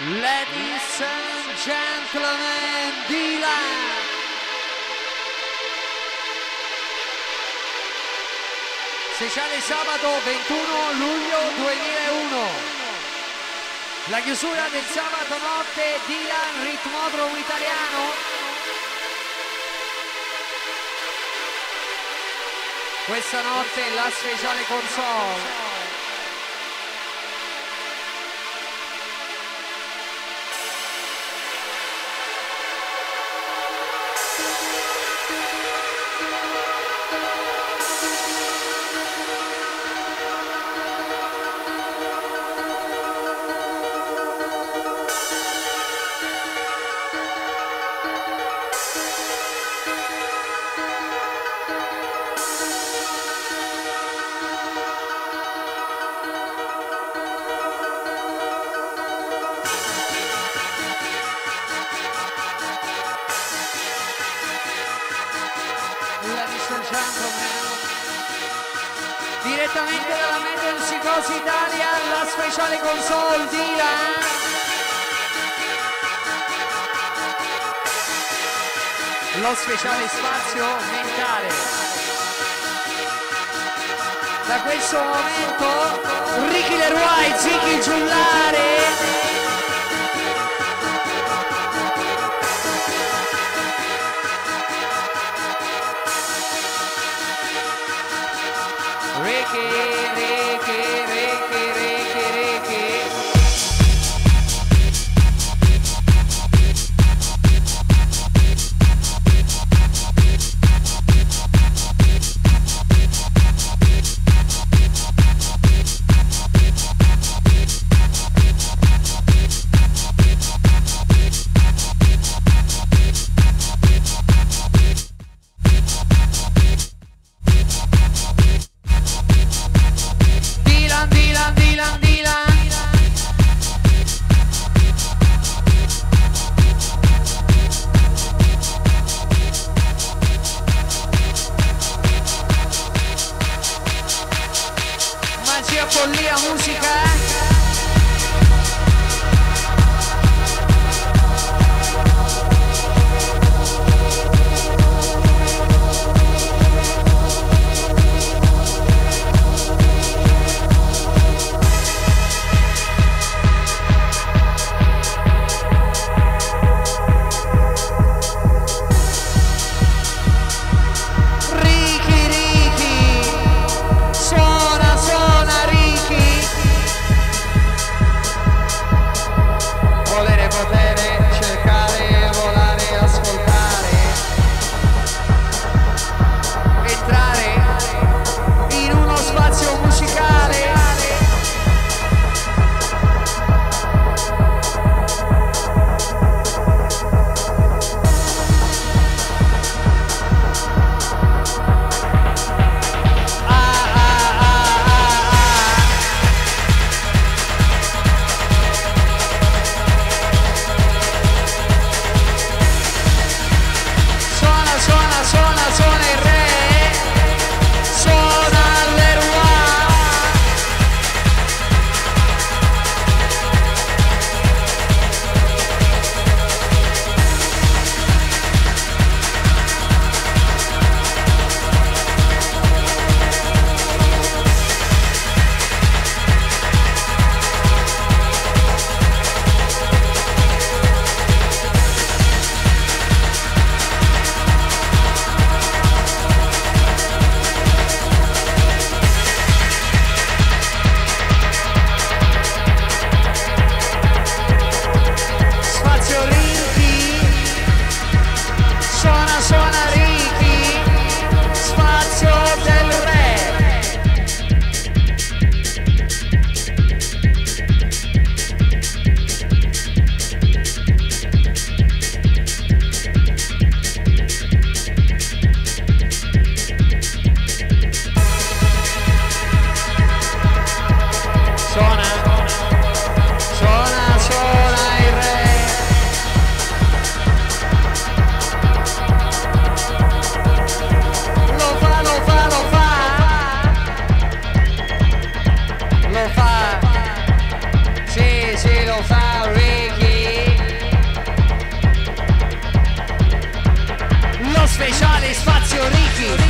Ladies and gentlemen, Dylan. Speciale sabato 21 luglio 2001. La chiusura del sabato notte, Dylan Ritmodromo italiano. Questa notte la speciale console. Direttamente dalla Medical Psicosi Italia, la speciale console Dylan. Lo speciale spazio mentale. Da questo momento Ricky Le Roy, Zicky Il Giullare. speciale Spazio Ricky.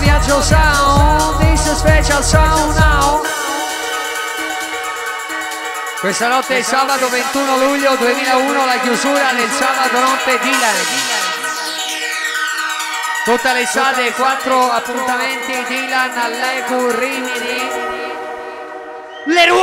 Viaggio sound, this is special sound now. Questa notte è sabato 21 luglio 2001, la chiusura del sabato notte Dylan. Tutta l'estate 4 appuntamenti Dylan all'Ecu Rimini. Le Roy!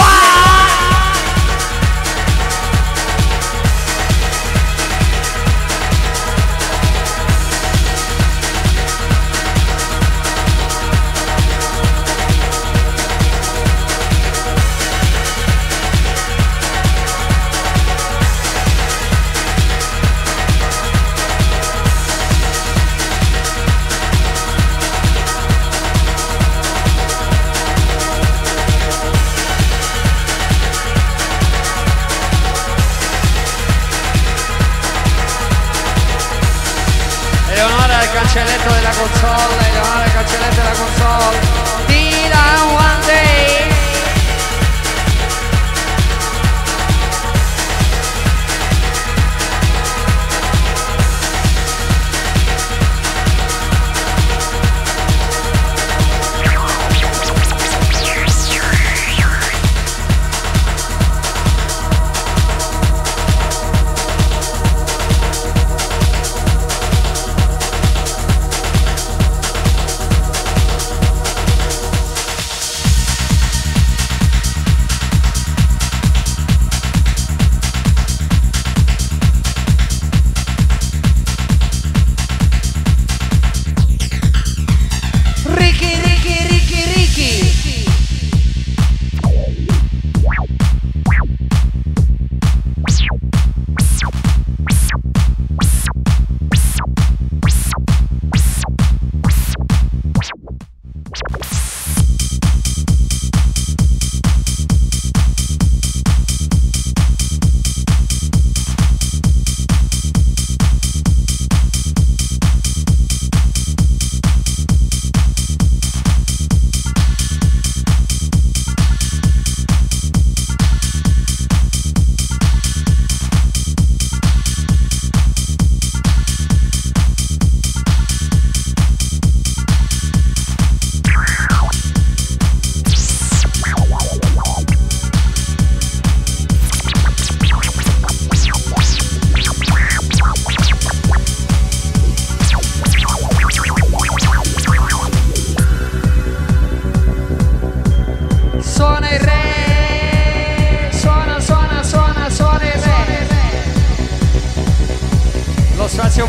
Cancelletto della console, Eleonora, cancelletto della console. Dylan One Day.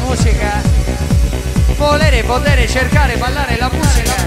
Musica, volere, potere, cercare, ballare la musica.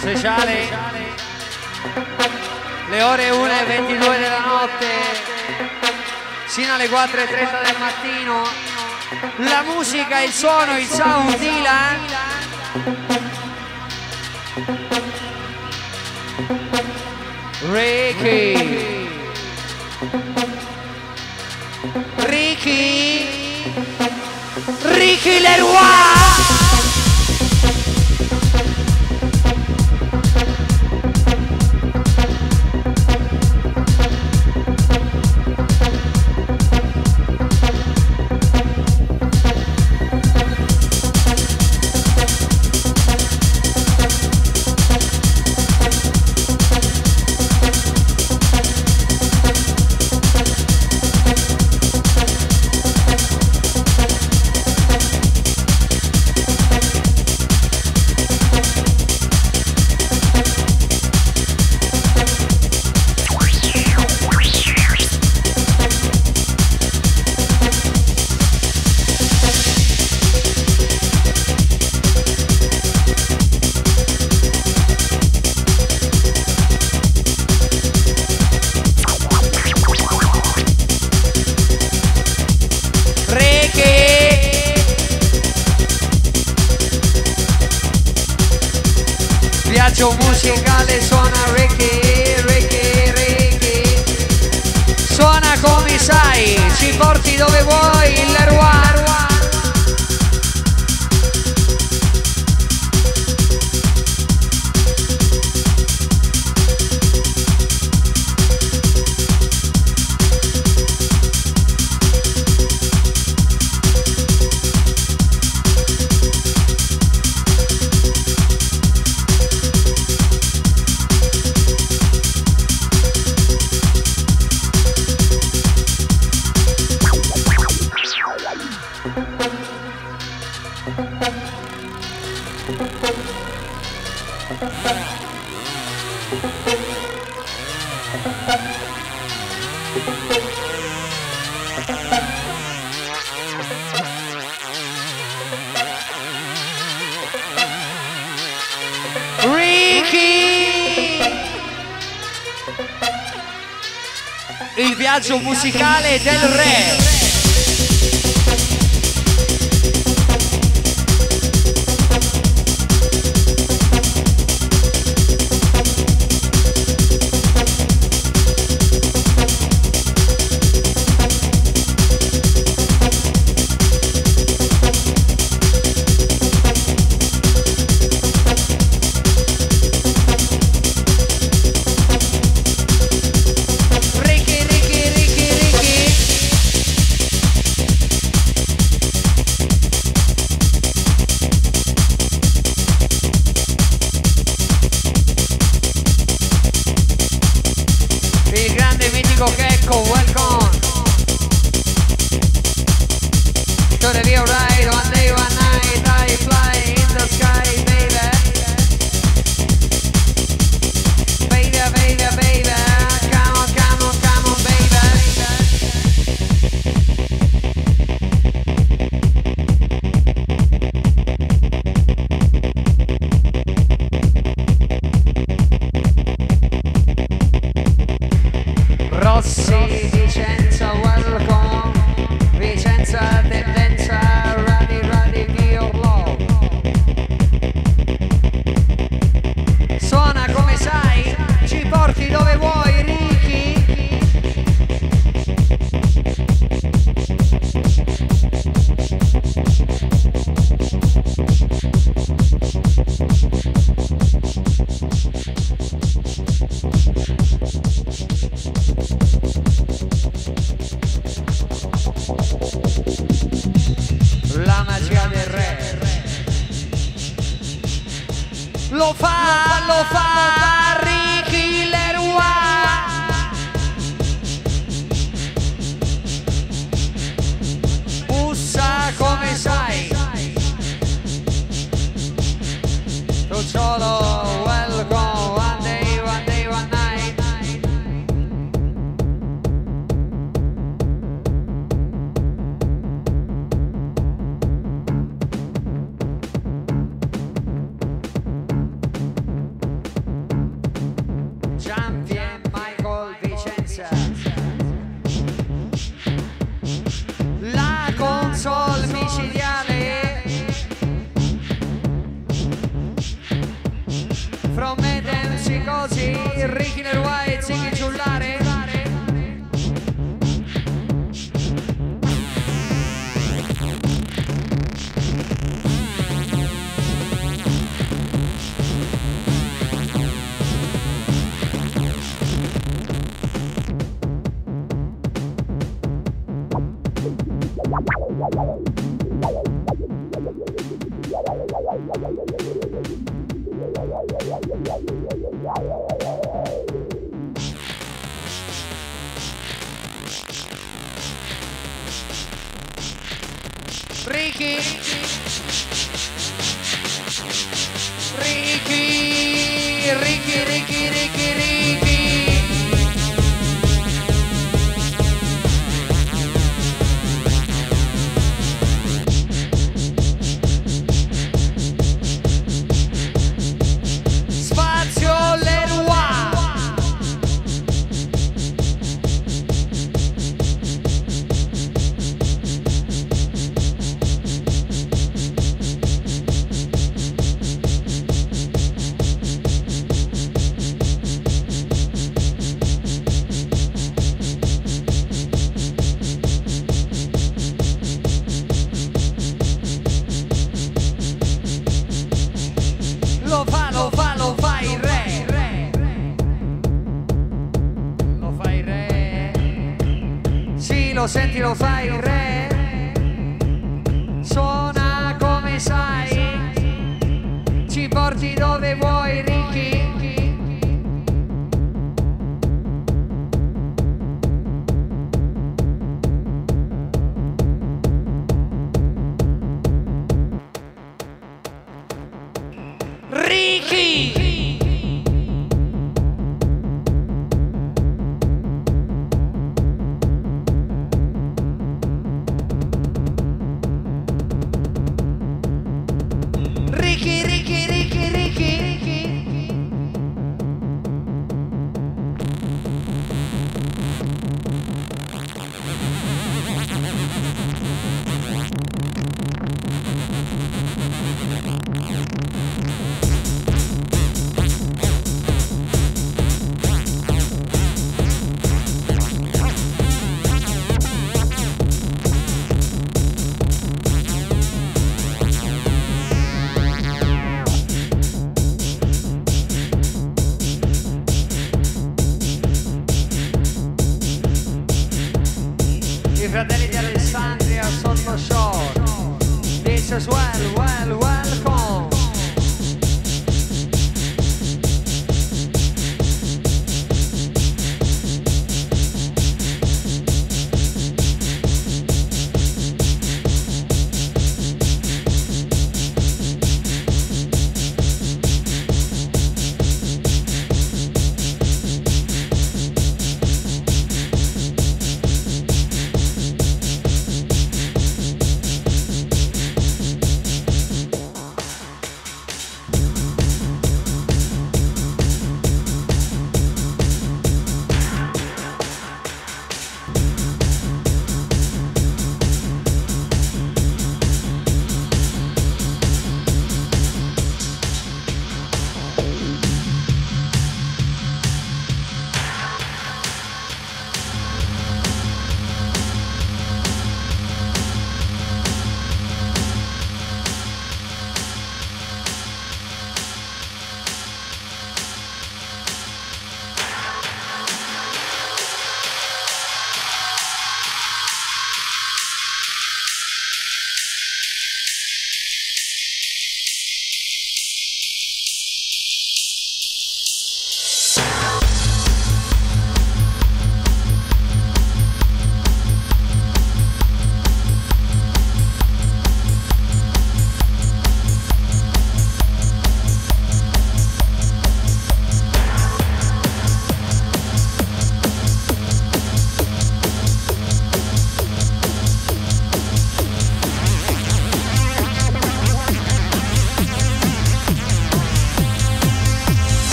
Sociale, le ore 1:22 della notte sino alle 4:30 del mattino. La musica, il suono, il sound Dylan. Ricky Le Roy. Viaggio musicale, suona reggae, reggae, reggae. Suona come sai, ci porti dove vuoi, il Le Roy. Ricky, il viaggio musicale del re. Lo fa Ricky Le Roy. Bussa come sai, Rocciolo, welcome. Senti, lo sai il re, suona come sai, ci porti dove vuoi Ricky.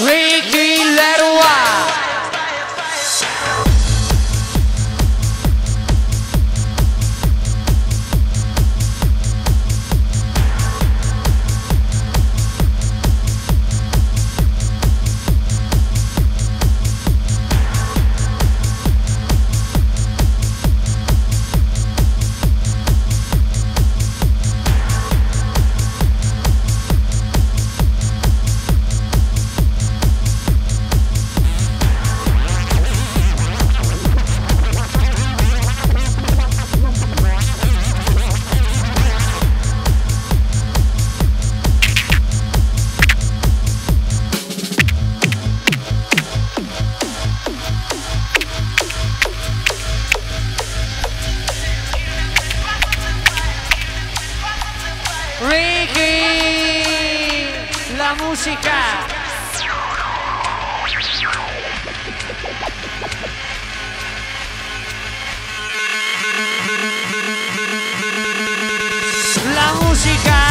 Ricky Le Roy. musica! La musica!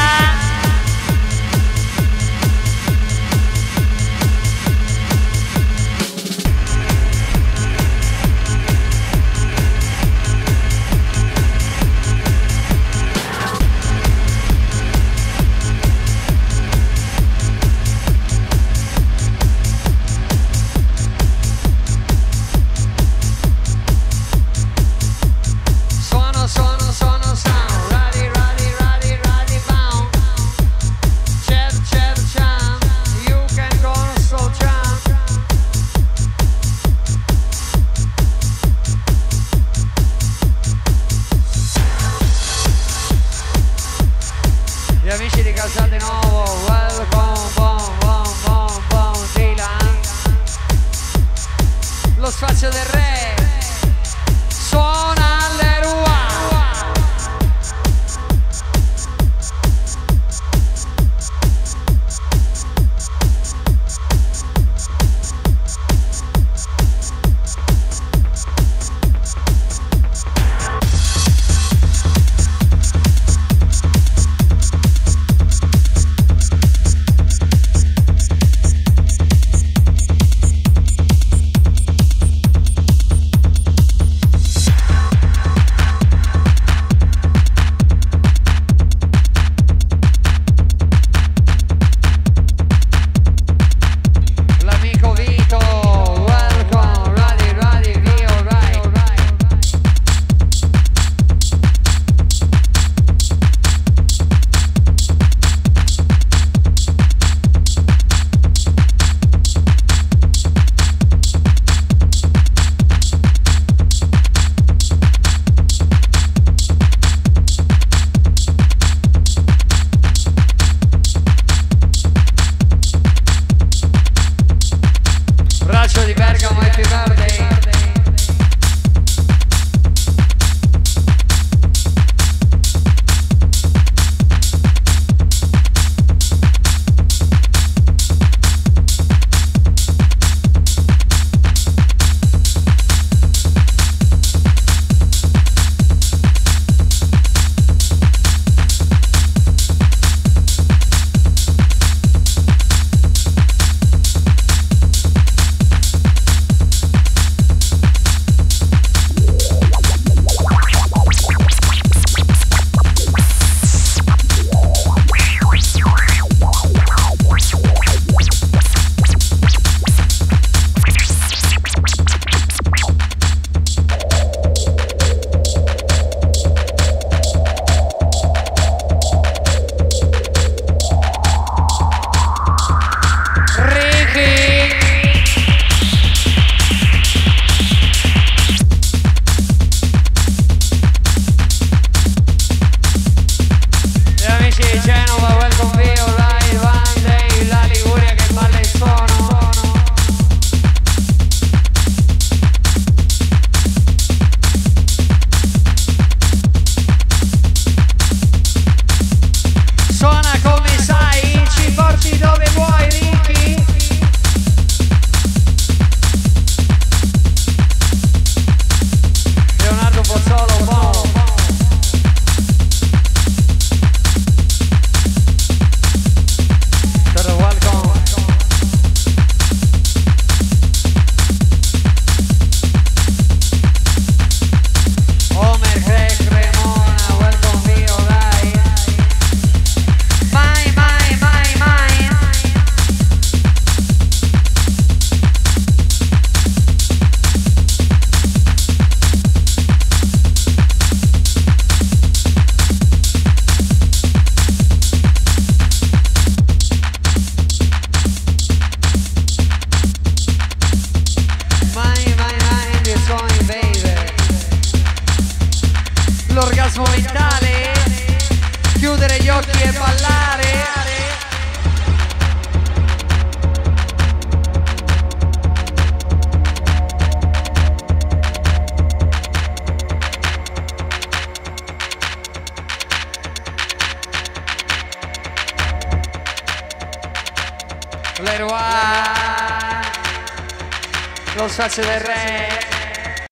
lo spazio del re.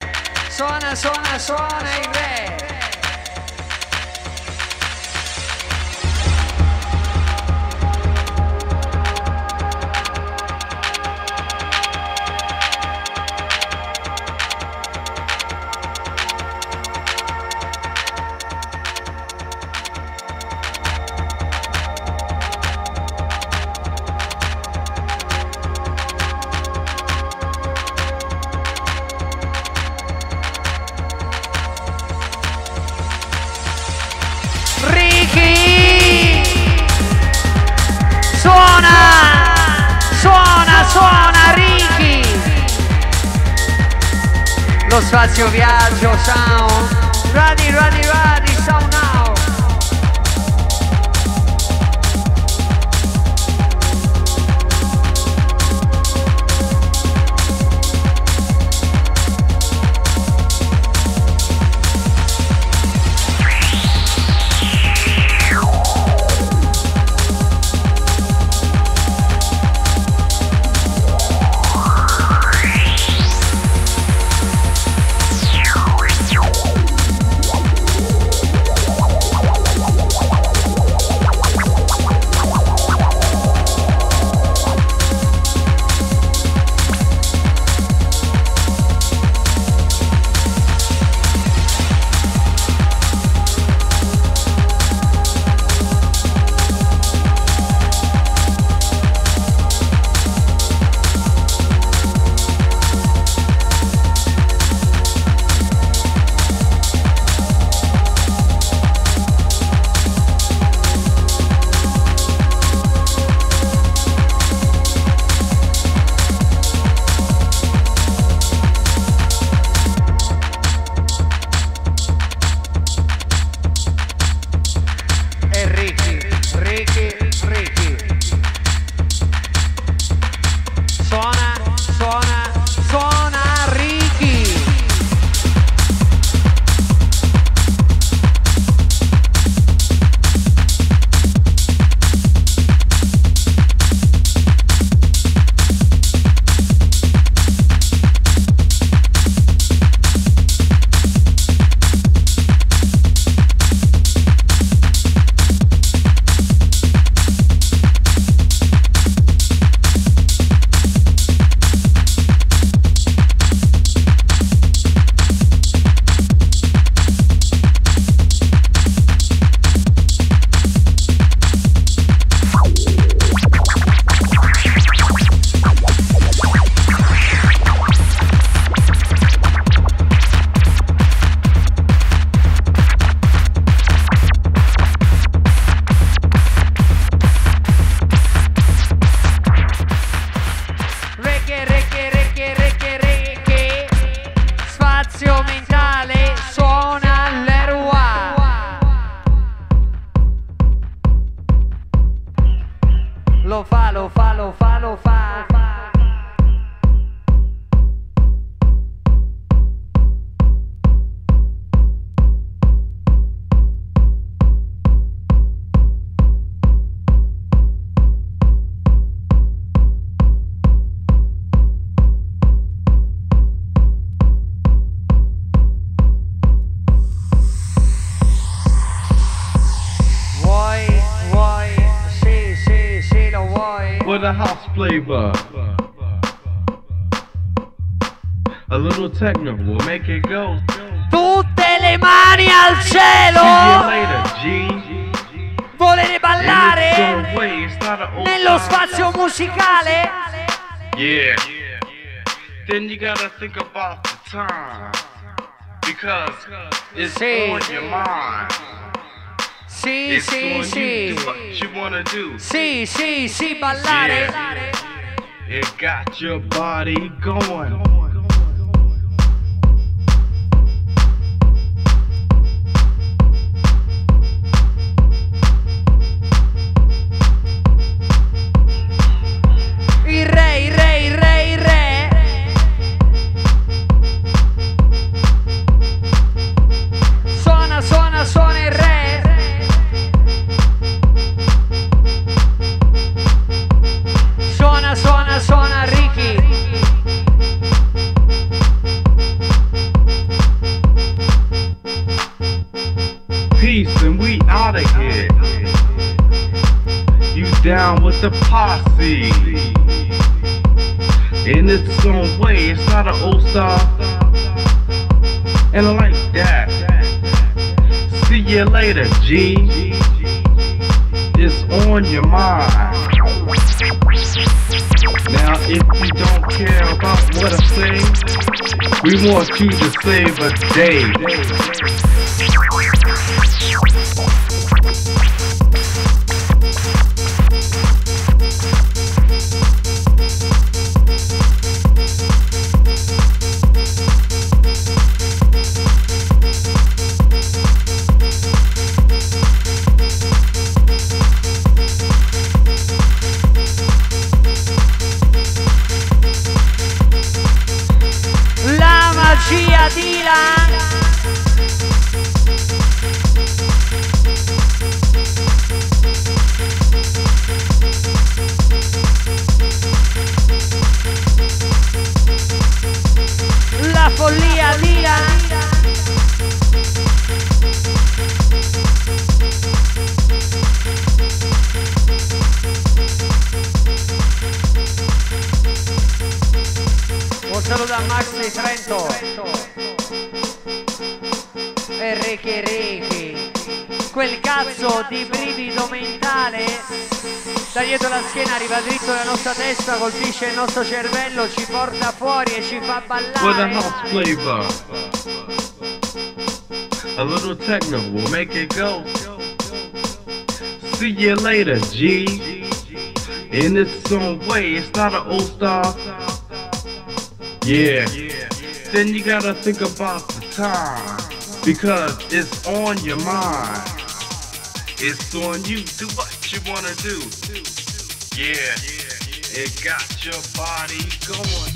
Suona, suona, suona il re. Lo spazio viaggio sound, ready, ready, ready, sound now. Tutte le mani al cielo! Volete ballare nello spazio musicale? Yeah. Then you gotta think about the time, because it's on your mind. Sì, sì, sì. Sì, sì, sì, ballare. It got your body going. Suona Ricky. a posse. In its own way, it's not an old style. And I like that. See you later, G. It's on your mind. Now, if you don't care about what I say, we want you to save a day. Dylan la follia Dylan un saluto da Max di Trento e Ricky, quel cazzo di brivido mentale da dietro la schiena arriva dritto nella nostra testa, colpisce il nostro cervello, ci porta fuori e ci fa ballare. With a nice flavor, a little techno will make it go. See you later, G. In its own way, it's not an old style. Yeah. Then you gotta think about the time. Because it's on your mind. It's on you. Do what you wanna do. Yeah, it got your body going.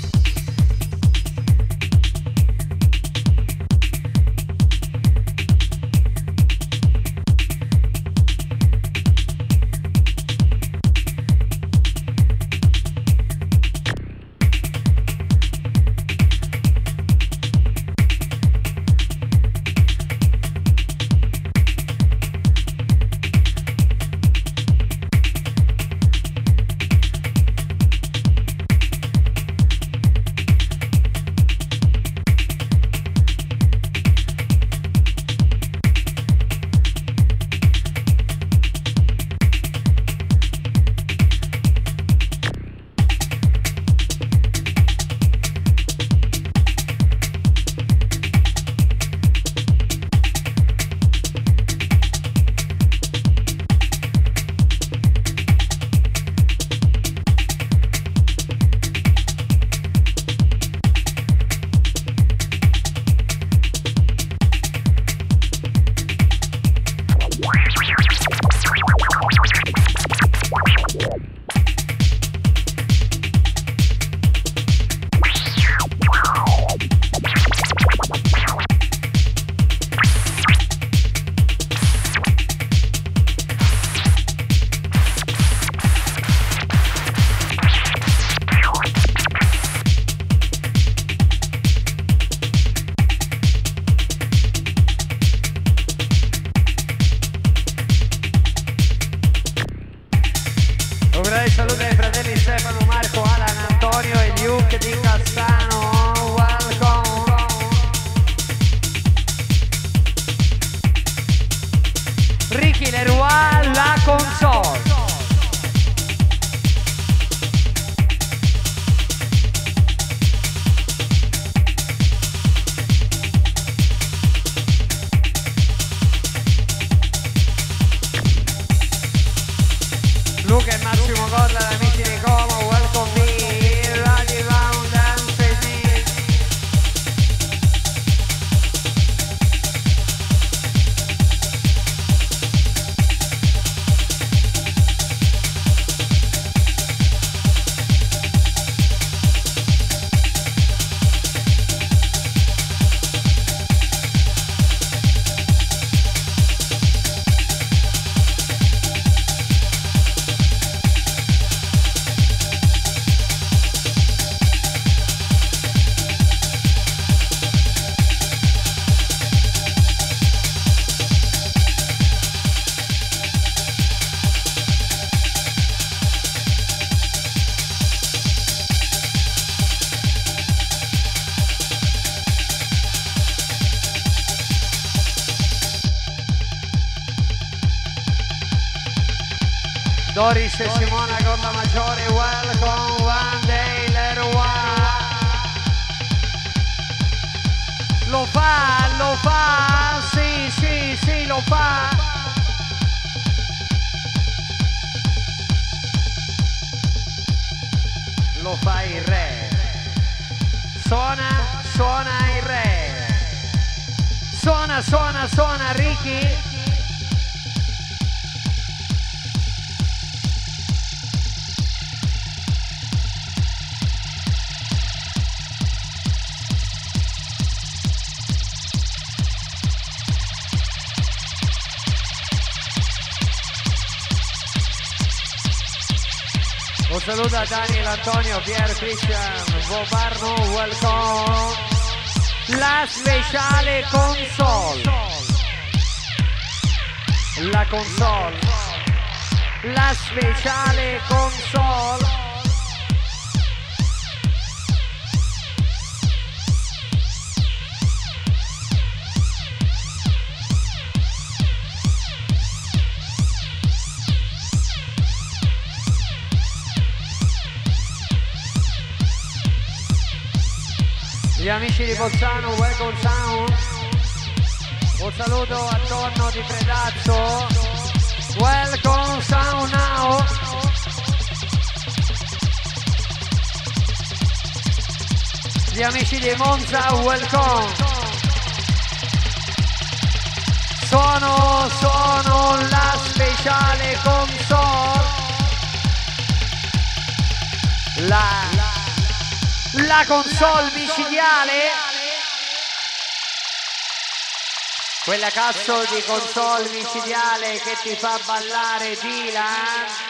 Doris e Simona con la maggiore, welcome one day Le Roy. Lo fa, sì, sì, sì, lo fa. Lo fa il re, suona, suona il re, suona, suona, suona Ricky. Un saluto a Daniel, Antonio, Pier, Cristian, Bobarno, welcome. La speciale console. La console. La speciale console. Gli amici di Bolzano, welcome sound. Un saluto attorno di Ferrazzo, welcome sound now. Gli amici di Monza, welcome. Sono la speciale console. La console micidiale, quella cazzo di console micidiale che ti fa ballare Dylan.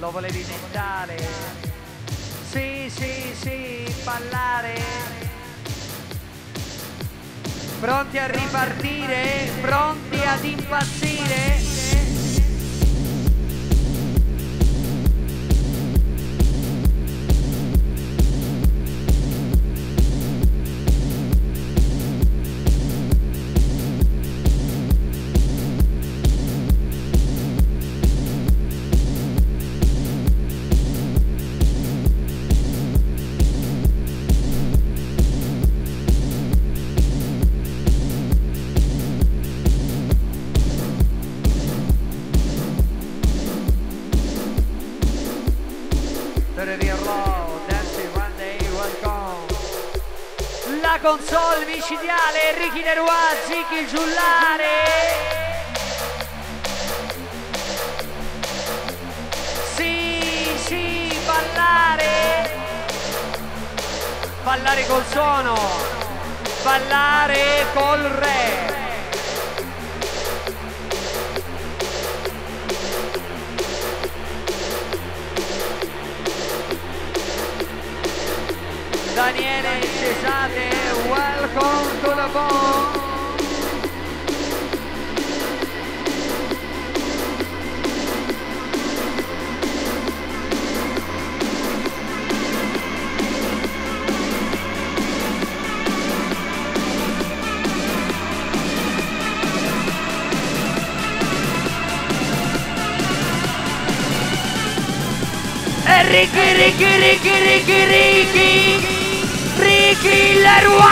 Lo volevi tentare? Sì, sì, sì, ballare. Pronti a ripartire? Pronti ad impazzire? alla console micidiale Ricky Le Roy, Zicky Il Giullare. Ballare col suono, ballare col re. Daniele Cesate, welcome to the ball. Ricky Le Roy.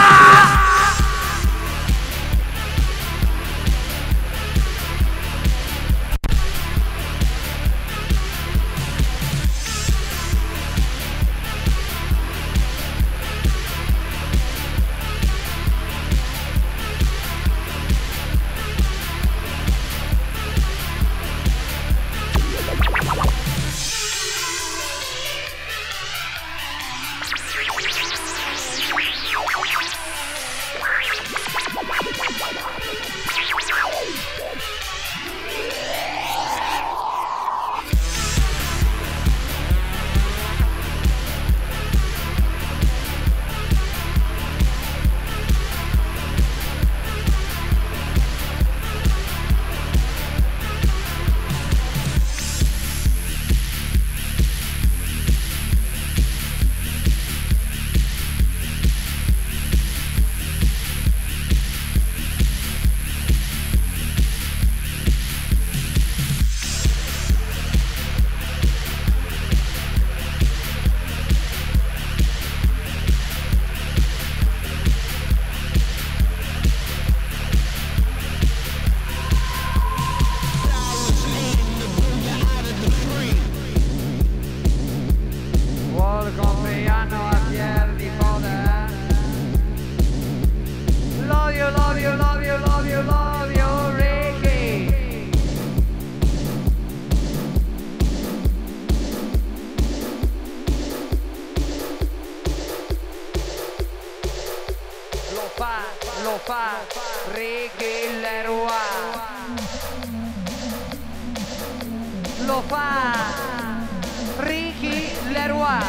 Ricky Le Roy. Lo fa Ricky Le Roy.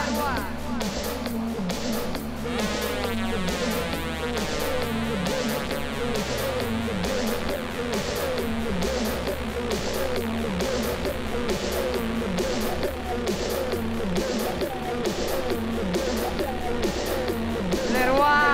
Le Roy.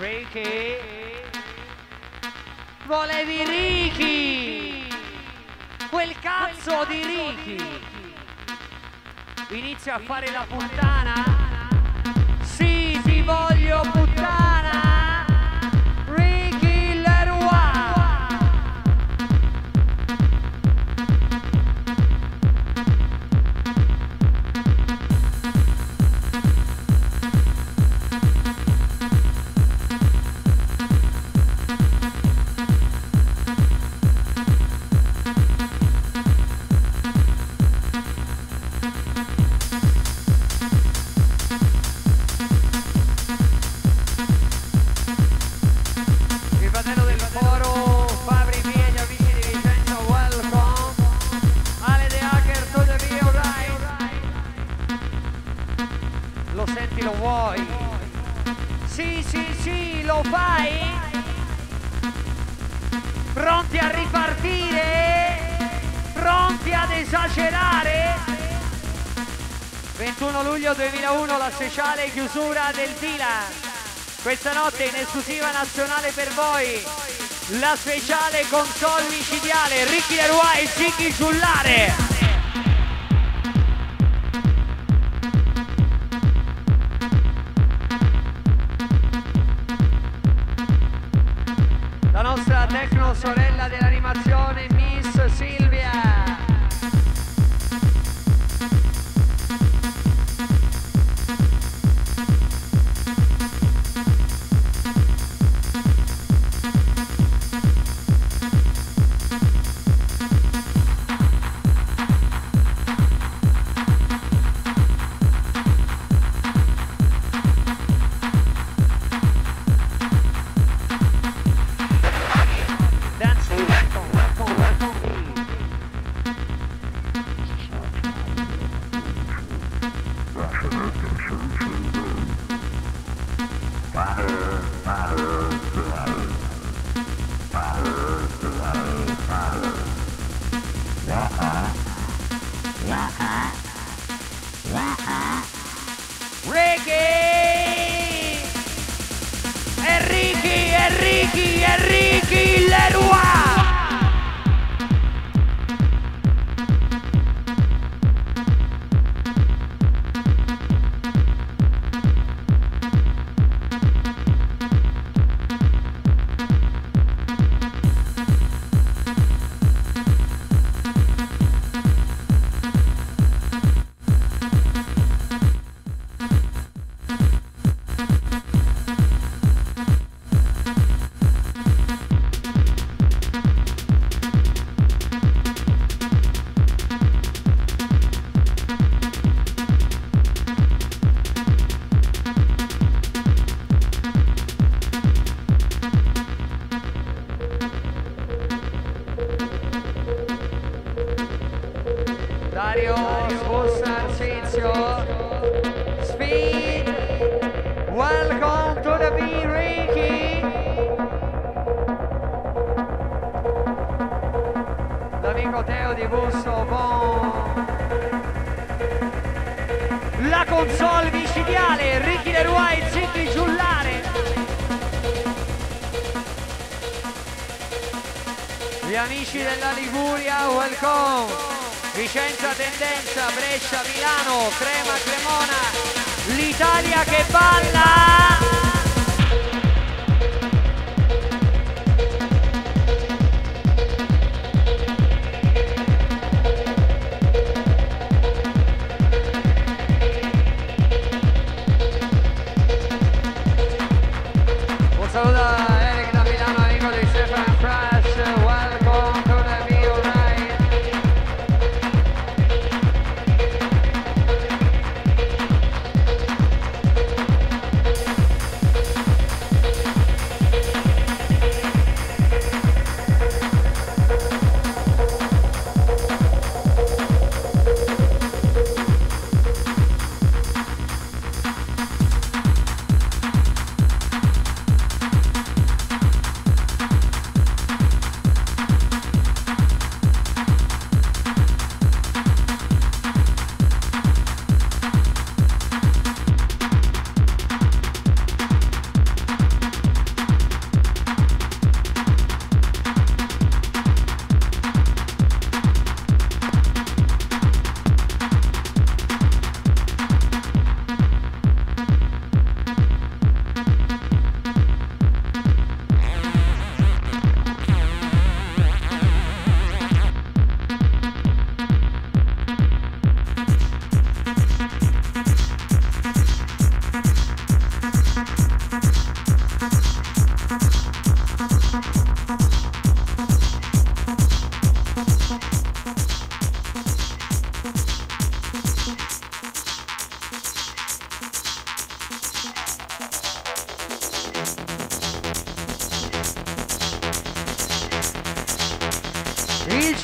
Ricky, volevi Ricky, quel cazzo di Ricky, inizia a fare la puttana, sì ti voglio puttana, Ricky Le Roy. Sì, sì, sì, lo fai? Pronti a ripartire? Pronti ad esagerare? 21 luglio 2001 la speciale chiusura del Dylan. Questa notte in esclusiva nazionale per voi la speciale console micidiale Ricky Le Roy e Zicky Il Giullare. Tecno, sorella dell'animazione, Miss Silvia. Ricky Le Roy. Dario, Sfossa, Ciccio, Speed, welcome to the beat, Ricky. L'amico Teo di Busso, bon. La console micidiale, Ricky Le Roy e Zicky Il Giullare. Gli amici della Liguria, welcome. Vicenza, Tendenza, Brescia, Milano, Crema, Cremona, l'Italia che balla!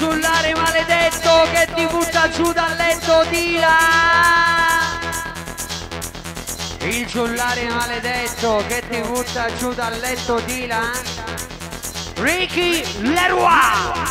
Giullare maledetto che ti butta giù dal letto, Dylan. Il Giullare maledetto che ti butta giù dal letto, Dylan. Ricky Le Roy.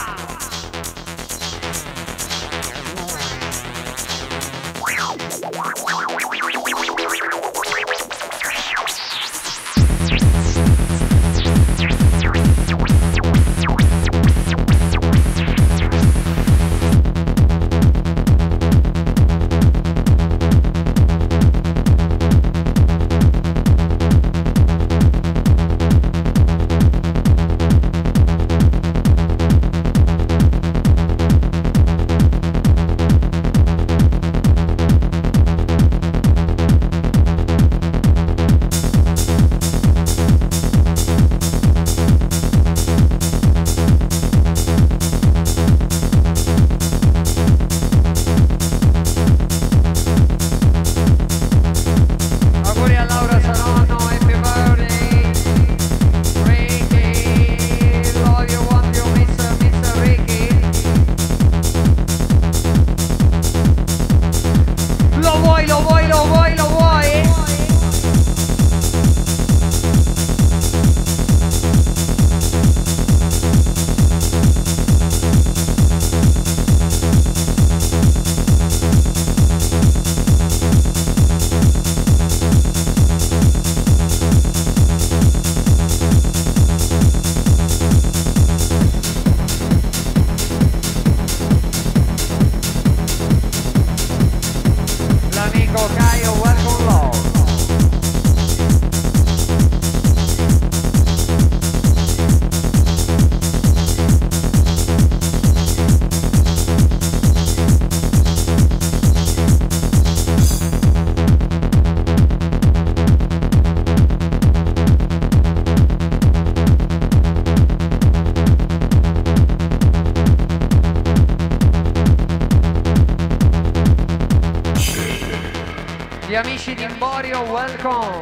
Gli amici di Emporio, welcome!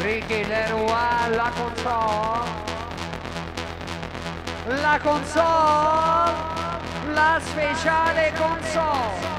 Ricky Le Roy, la console! La console! La speciale console!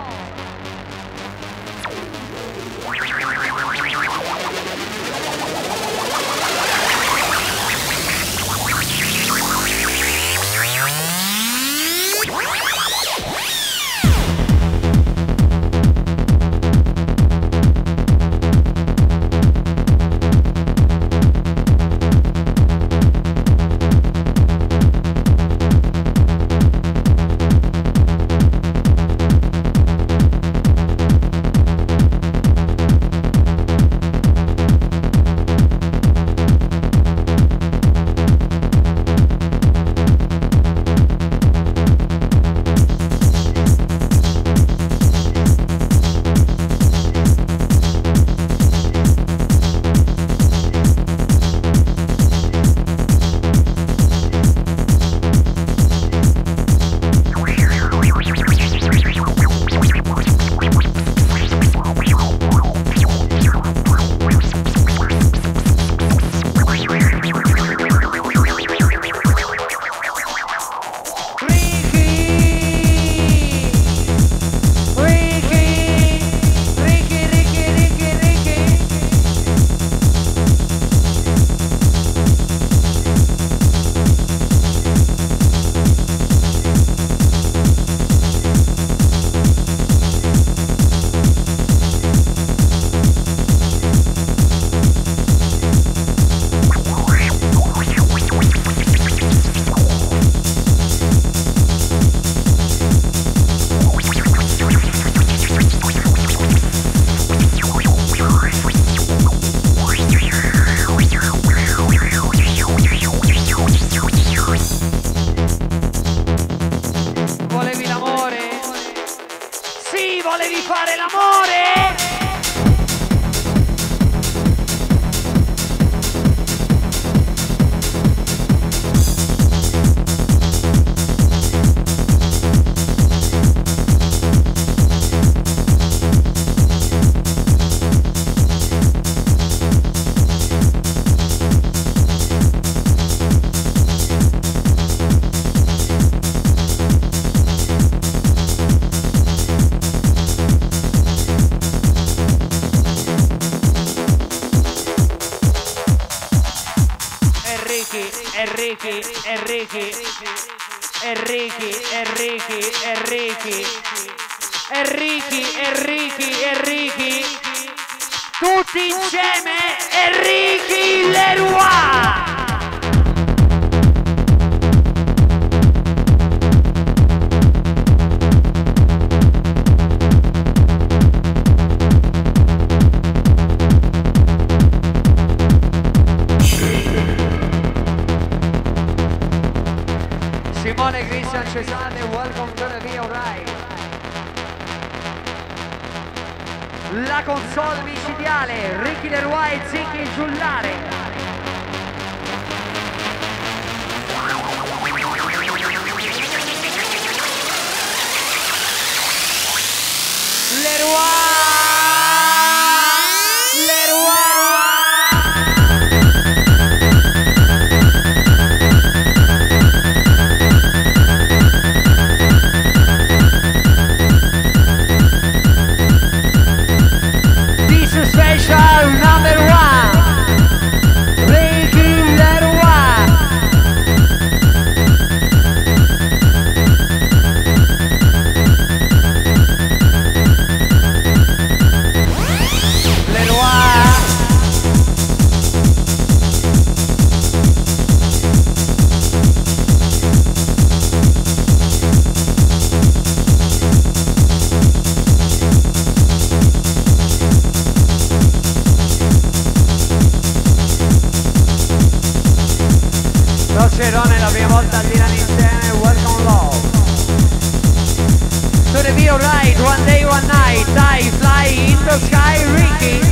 Volevi fare l'amore? Ricky, tutti insieme, Ricky Le Roy. And welcome to the Via Rai. La console micidiale, Ricky Le Roy e Zicky Il Giullare. Le Roy! Cerone, la prima volta a Dylan insieme, welcome love. To the Via Rai, one day, one night, I fly in the sky, Ricky.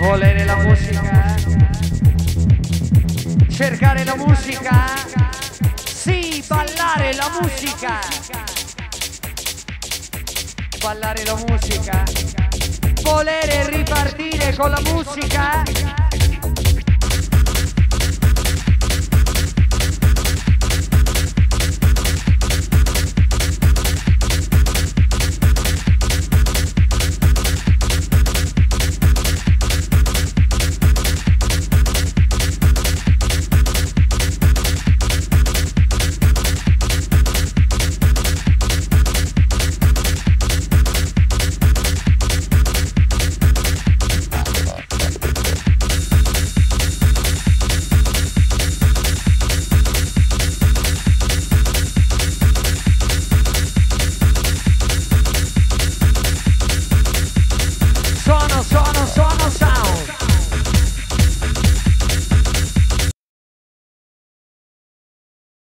Volere la musica, cercare la musica, sì, ballare la musica, volere ripartire con la musica.